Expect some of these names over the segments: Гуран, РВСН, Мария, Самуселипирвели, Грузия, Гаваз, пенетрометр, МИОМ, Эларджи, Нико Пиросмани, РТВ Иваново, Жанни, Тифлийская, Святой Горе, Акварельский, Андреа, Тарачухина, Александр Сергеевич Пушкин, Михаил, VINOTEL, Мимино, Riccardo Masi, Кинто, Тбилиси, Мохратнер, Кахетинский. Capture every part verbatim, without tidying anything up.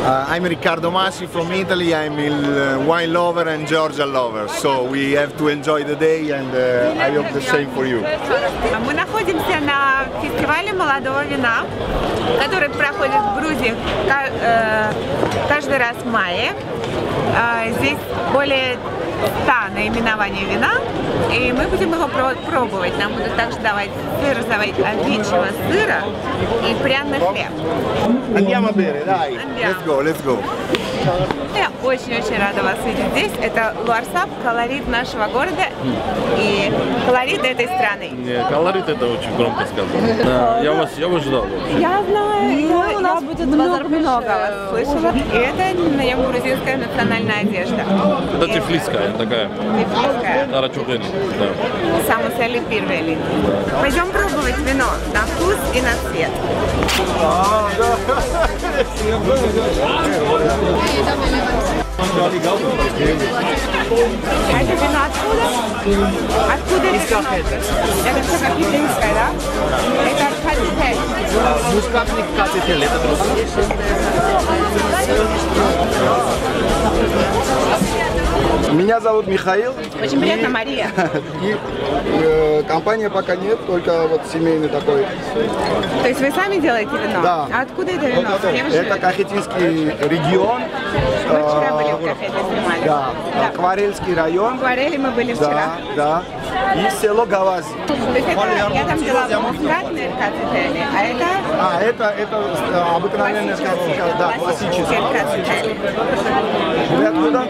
Uh, I'm Riccardo Masi from Italy. I'm a wine lover and Georgian lover, so we have to enjoy the day, and uh, I hope the same for you. Мы находимся на фестивале молодого вина, который проходит в Грузии каждый раз в мае. Здесь более ста наименований вина, и мы будем его пробовать. Нам будут также давать сыр, давать овечьего сыра и пряный хлеб. Andiamo bene, dai. Let's go, let's go. Я очень-очень рада вас видеть здесь. Это Луарсаб, колорит нашего города и колорит этой страны. Не, колорит это очень громко сказано. Да, я вас, я вас ждал вообще. Я знаю, я, у нас я будет много, много вас слышала. И это грузинская национальная одежда. Это и тифлийская такая. Тифлийская. Тарачухина. Да. Самуселипирвели. Пойдем пробовать вино на вкус и на цвет. А это вино откуда? Откуда это вино? Это все кахетинское, да? Это аркатители. Мускатник кахетили, это друзья. Меня зовут Михаил. Очень приятно, и, Мария. И э, компания пока нет, только вот семейный такой. То есть вы сами делаете вино? Да. А откуда это вино? Вот это это Кахетинский регион. Мы вчера были в кафе, это снимали. Да. Да. Акварельский район. В Акварели мы были вчера. Да, да. И село Гаваз. То есть это, я там взяла мохратнер аркатители, а это? А, это, это обыкновенные аркатители, да, классические. Вы откуда?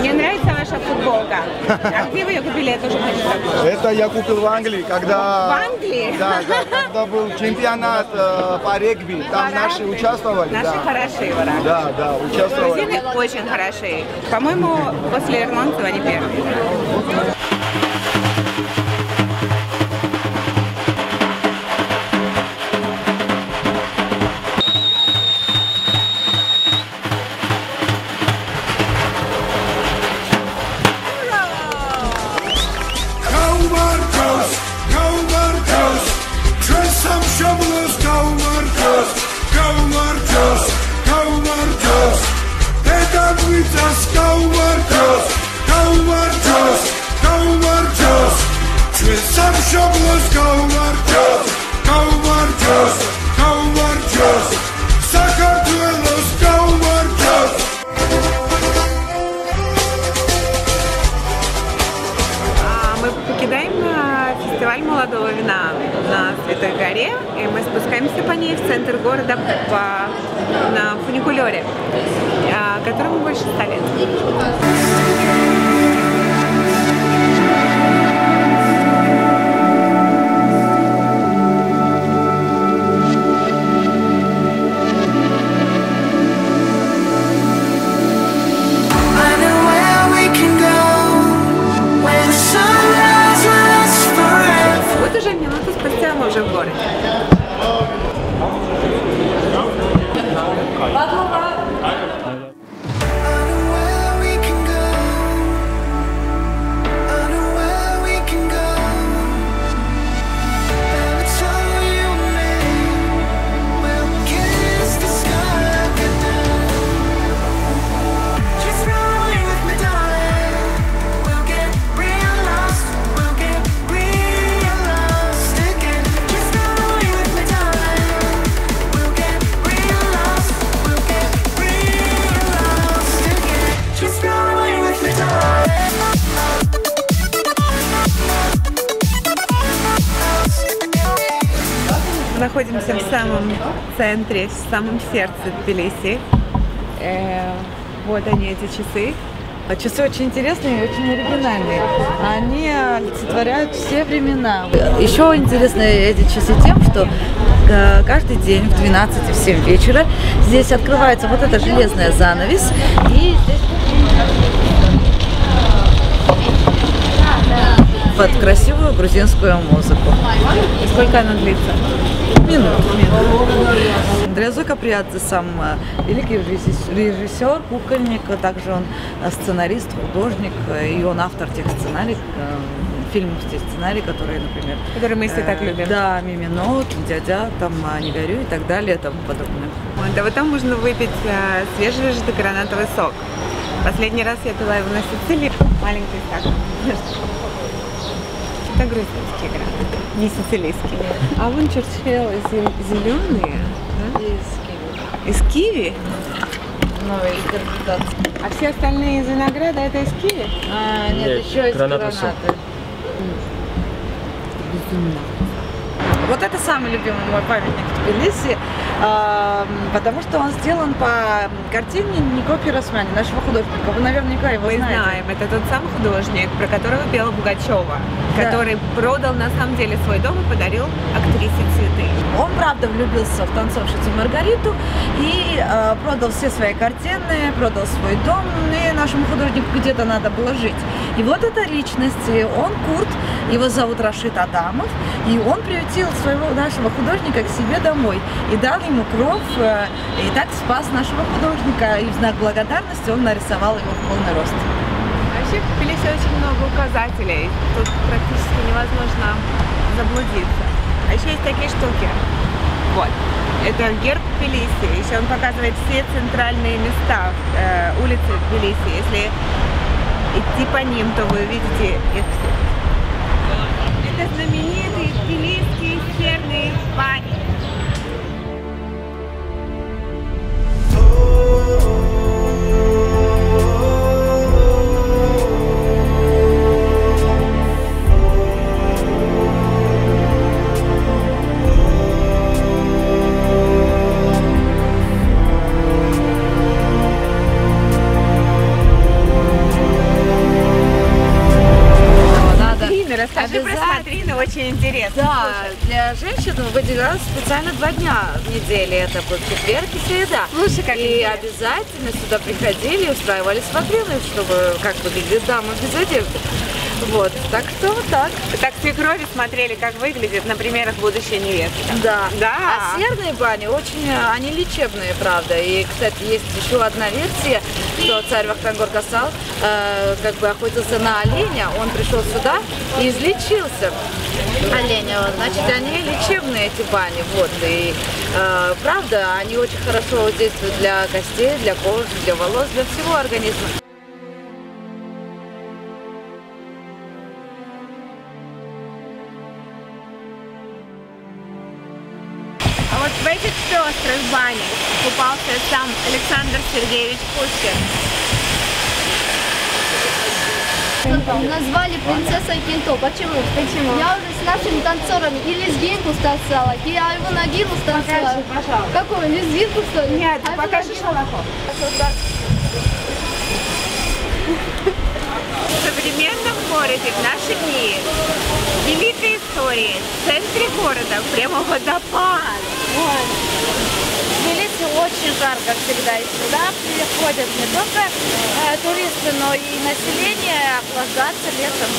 Мне нравится ваша футболка. А где вы ее купили? Я тоже хочу такую. Это я купил в Англии, когда... В Англии? Да, да, когда был чемпионат э, по регби, там по наши регби. Участвовали. Наши да. Хороши, вора. Да, да, участвовали. Грузины очень хороши. По-моему, после Ремонта они первые. Молодого вина на Святой Горе, и мы спускаемся по ней в центр города по, на фуникулёре, которому больше ста лет. Мы находимся в самом центре, в самом сердце Тбилиси. Э, вот они, эти часы. Часы очень интересные и очень оригинальные. Они олицетворяют все времена. Еще интересны эти часы тем, что каждый день в двенадцать и в семь вечера здесь открывается вот эта железная занавесь. И здесь под красивую грузинскую музыку. И сколько она длится? Минут. Андреа сам великий режиссер, кукольник, также он сценарист, художник, и он автор тех сценариев, фильмов, все сценарии, которые, например... Которые мы все так любим. Да, «Мимино», «Дядя», там «Не горю» и так далее, и тому подобное. Вот, а вот там можно выпить свежевыжатый гранатовый сок. Последний раз я пила его на Сицилии. Маленький стакан. Это грузинские гранаты, не сицилийские. А вон черчхелы зеленые, да? Из киви. Из киви? Ну, а все остальные из винограда это из киви? А, нет, нет, еще из гранаты. Безумно. Вот это самый любимый мой памятник в Тбилиси, потому что он сделан по картине Нико Пиросмани, нашего художника. Вы наверняка его знаете. Мы знаем. Это тот самый художник, про которого пела Пугачёва, да. Который продал на самом деле свой дом и подарил актрисе цветы. Он, правда, влюбился в танцовщицу Маргариту и продал все свои картины, продал свой дом, и нашему художнику где-то надо было жить. И вот эта личность, он курд, его зовут Рашид Адамов, и он приютил своего нашего художника к себе домой и дал ему кров, и так спас нашего художника, и в знак благодарности он нарисовал его в полный рост. Вообще в Тбилиси очень много указателей, тут практически невозможно заблудиться. А еще есть такие штуки, вот, это герб Тбилиси, еще он показывает все центральные места, э, улицы Тбилиси, если идти по ним, то вы увидите их все. Это знаменитый тбилисский черный ваник. Очень интересно. Да, для женщин выделялось специально два дня в неделе. Это был четверг и среда. Слушай, как и интересно. Обязательно сюда приходили и устраивались смотрены, чтобы как выглядит дама без одежды. Вот, так что вот так. Так свекрови смотрели, как выглядит, например, будущая невеста. Да. Да. А серные бани очень, они лечебные, правда. И, кстати, есть еще одна версия, что царь Вахтанг Горгасал э, как бы охотился на оленя, он пришел сюда и излечился. Оленя, значит, они лечебные, эти бани, вот. И э, правда, они очень хорошо действуют для костей, для кожи, для волос, для всего организма. В этих пестрых банях купался сам Александр Сергеевич Пушкин. Назвали принцессой Кинто. Почему? Почему? Я уже с нашими танцорами и лезгинку станцевала, и его ногину станцевала. Покажи, какую? Лезгинку, что ли? Нет, а покажи шалахо. В современном городе в наши дни великая история. В центре города прямо водопад. В Тбилиси очень жарко всегда, и сюда приходят не только э, туристы, но и население охлаждаться летом.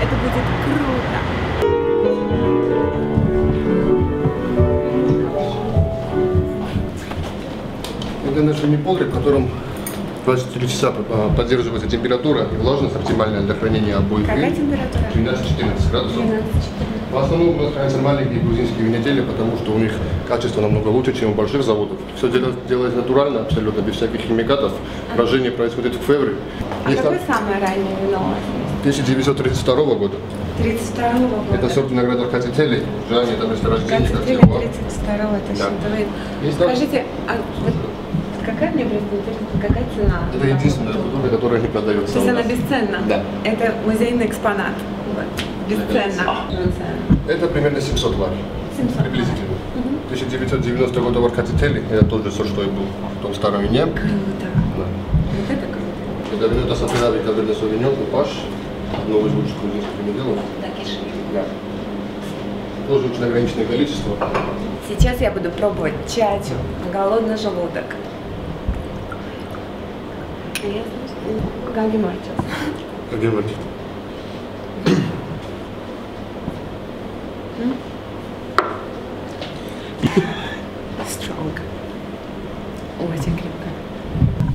Это будет круто! многоножный полдник, в котором двадцать четыре часа поддерживается температура и влажность оптимальная для хранения обоих вин. Какая температура? двенадцать-четырнадцать градусов. В основном у нас хранятся маленькие грузинские винотели, потому что у них качество намного лучше, чем у больших заводов. Все делается натурально, абсолютно, без всяких химикатов. Брожение происходит в феврале. А есть какое там... самое раннее вино? тысяча девятьсот тридцать второго года. тридцать второго года. Это сорт винограда Аркатители. Жанни, там месторождение. Аркатители тридцать второго, точно. Да. Скажите, а вот... Какая мне будет интересна, какая цена? Это единственная культура, которая не продается. То есть она бесценна? Да. Это музейный экспонат. Вот. Бесценна. Это примерно семьсот лар. семьсот. Приблизительно. Угу. тысяча девятьсот девяностого года в Аркатители, это тот же сорт, что и был в том старом вине. Круто. Да. Вот это круто. Это вино Сапинави, Кавелье Совиньон, Купаж. Одно из лучших кулинарских виноделов. Да, Киши. Да. Тоже очень ограниченное количество. Сейчас я буду пробовать чачу на голодный желудок. Ганги Марчес. Ганги Марчес. Strong. Очень крепко.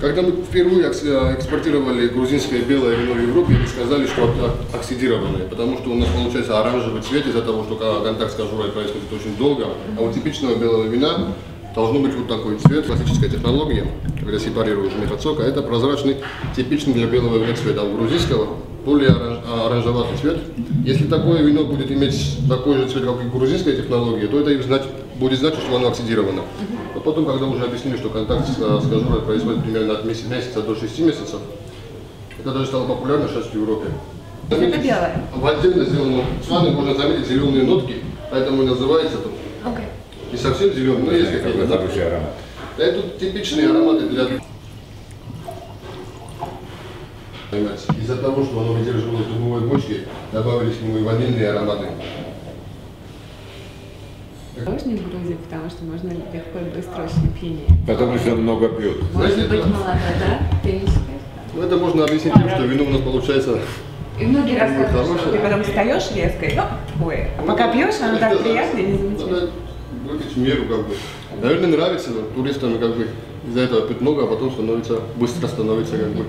Когда мы впервые экспортировали грузинское белое вино в Европе, мы сказали, что оксидированное, потому что у нас получается оранжевый цвет из-за того, что контакт с кожурой происходит очень долго. А у типичного белого вина должен быть вот такой цвет. Классическая технология, когда сепарируешь вина от сока, это прозрачный, типичный для белого вина цвет, а у грузинского более оранжеватый цвет. Если такое вино будет иметь такой же цвет, как и грузинская технология, то это и знать, будет значить, что оно оксидировано. А потом, когда уже объяснили, что контакт с, с кожурой происходит примерно от месяца до шести месяцев, это даже стало популярно сейчас в Европе. Заметить, это белое. В отдельно сделанном слане можно заметить зеленые нотки, поэтому и называется тут. Okay. И совсем зеленый, но есть какие-то запахи ароматы. Да, это типичные ароматы для... Из-за того, что оно выдерживало дубовые бочки, добавились к нему и ванильные ароматы. Можно в Грузии, потому что можно легко и быстро очень пьянеть. Потому что много пьет. Можно Знаете, быть это... молодой, да? Пенечка. Ну, это можно объяснить тем, что вино у нас получается... И многие рассказывают, что ты потом встаешь резко и... Ой, а пока пьешь, оно так приятно и незамечательно. Выпить в меру, как бы. Наверное, нравится туристам, как бы, из-за этого пить много, а потом становится, быстро становится, как бы,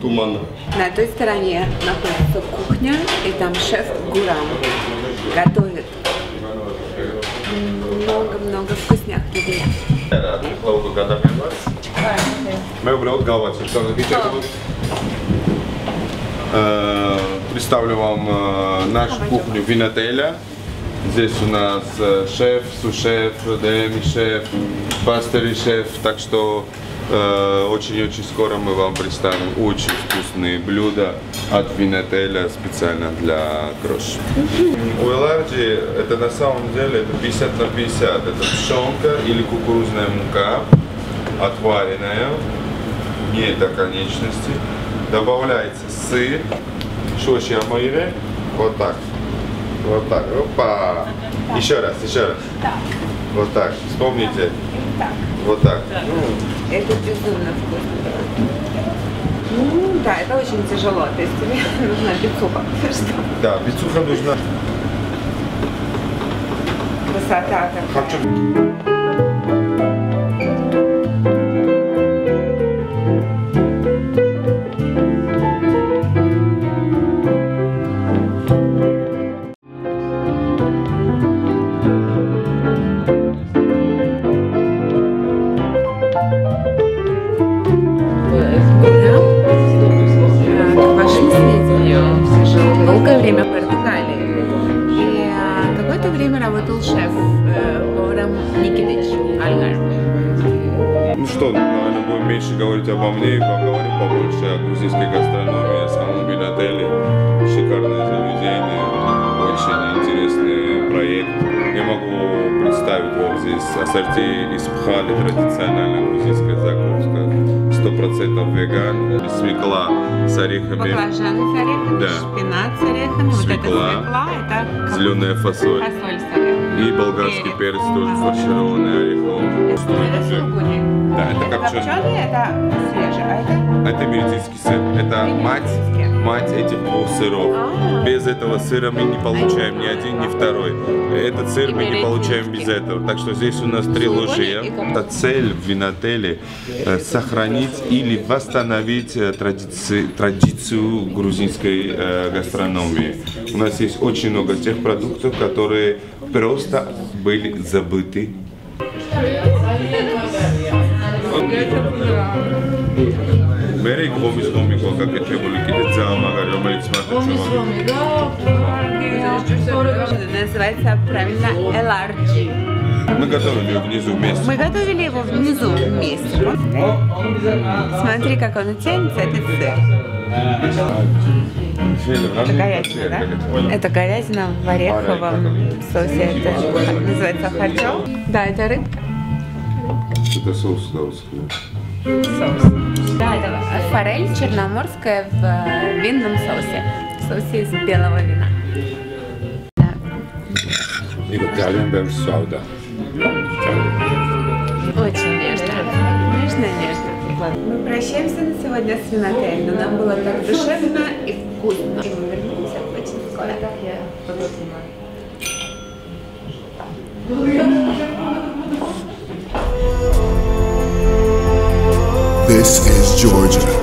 туманно. На той стороне находится кухня, и там шеф Гуран готовит много-много вкусных людей. Представлю вам нашу кухню винотеля. Здесь у нас шеф, су-шеф, деми-шеф, пастери-шеф, так что очень-очень э, скоро мы вам представим очень вкусные блюда от винотеля специально для крош. У Эларджи это на самом деле это пятьдесят на пятьдесят, это пшенка или кукурузная мука, отваренная, не до конечности, добавляется сыр, шоши амайре, вот так. Вот так, опа! Так. Еще раз, еще раз. Так. Вот так, вспомните. Так. Вот так. так. Ну. Это безумно вкусно. Ну, да, это очень тяжело, то есть тебе нужна бицуха. Да, бицуха нужна. Красота такая. Ассорти из пхали, традициональная грузинская закуска, сто процентов веган, свекла с орехами, баклажаны с орехами, да. Шпинат с орехами, свекла, вот это свекла, это зеленая фасоль, фасоль с орехами. И болгарский перец тоже фаршированный орехом. Это да, это как копченый, это свежий, а это? Это бердинский сыр. Это мать, мать этих двух сыров. А-а-а. Без этого сыра мы не получаем ни один, ни второй. Этот сыр мы не получаем без этого. Так что здесь у нас три лужья. Цель в винотеле – сохранить или восстановить традиции, традицию грузинской гастрономии. У нас есть очень много тех продуктов, которые просто были забыты. Берег гомис гомико, как это были кидеца, магариомель, смотрите. Называется правильно Эларджи. Мы готовили его внизу вместе. Мы готовили его внизу вместе. Смотри, как он тянется, этот сыр. Это говядина, да? Это говядина в ореховом соусе. Это называется хаджо. Да, это рыбка. Это соус, да, соус. Да, это форель черноморская в винном соусе. В соусе из белого вина. Италиан бэм сауда. Очень нежно. Нежно-нежно. Мы прощаемся на сегодня с винотелем, но нам было так душевно и вкусно. И мы вернемся очень скоро. This is Georgia.